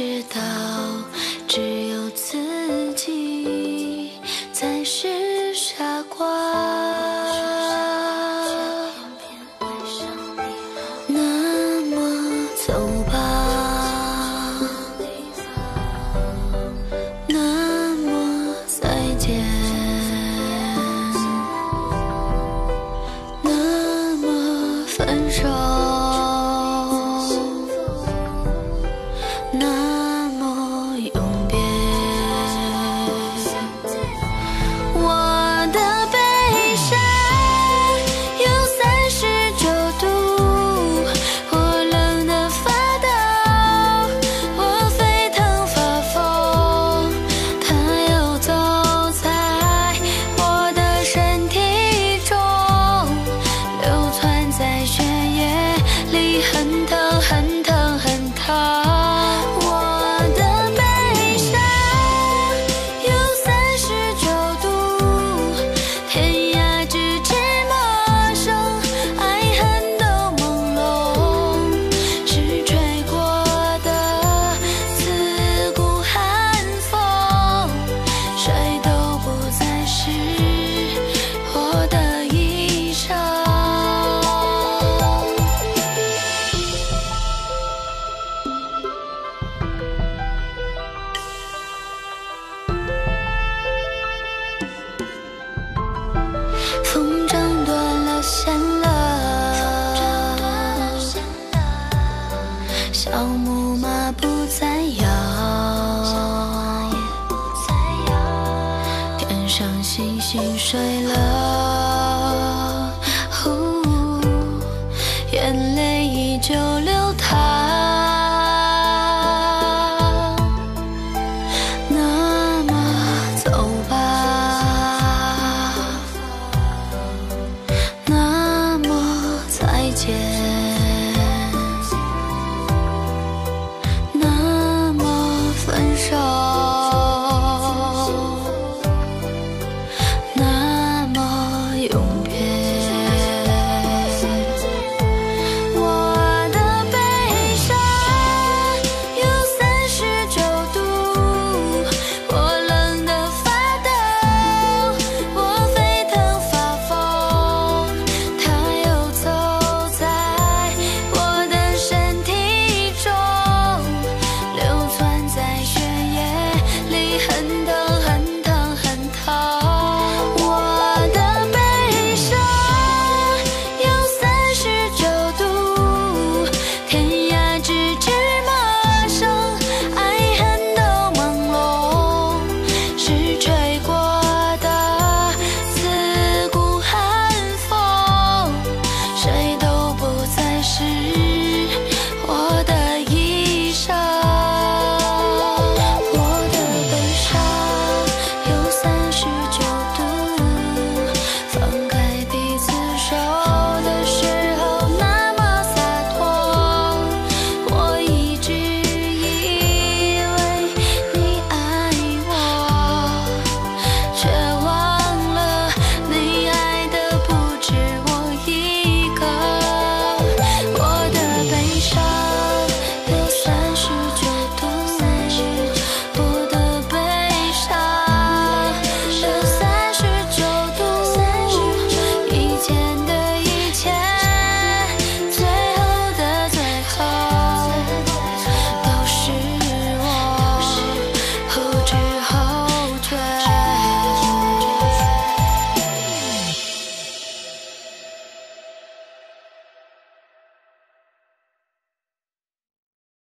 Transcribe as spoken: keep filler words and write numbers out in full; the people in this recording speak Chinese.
知道，只有自己才是傻瓜。那么走吧，那么再见，那么分手。 小木马不再摇，天上星星睡了，哦、眼泪依旧流淌。那么走吧，那么再见。 在血液里很。